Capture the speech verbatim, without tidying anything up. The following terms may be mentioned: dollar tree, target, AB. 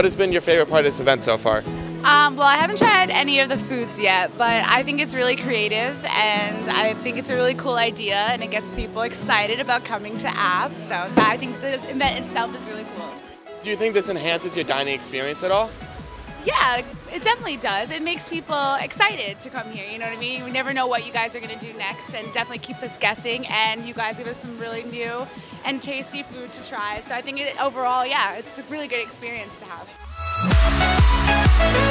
What has been your favorite part of this event so far? Um, well, I haven't tried any of the foods yet, but I think it's really creative and I think it's a really cool idea and it gets people excited about coming to A B, so I think the event itself is really cool. Do you think this enhances your dining experience at all? Yeah, it definitely does. It makes people excited to come here, you know what I mean? We never know what you guys are going to do next, and definitely keeps us guessing, and you guys give us some really new and tasty food to try. So I think it, overall, yeah, it's a really good experience to have.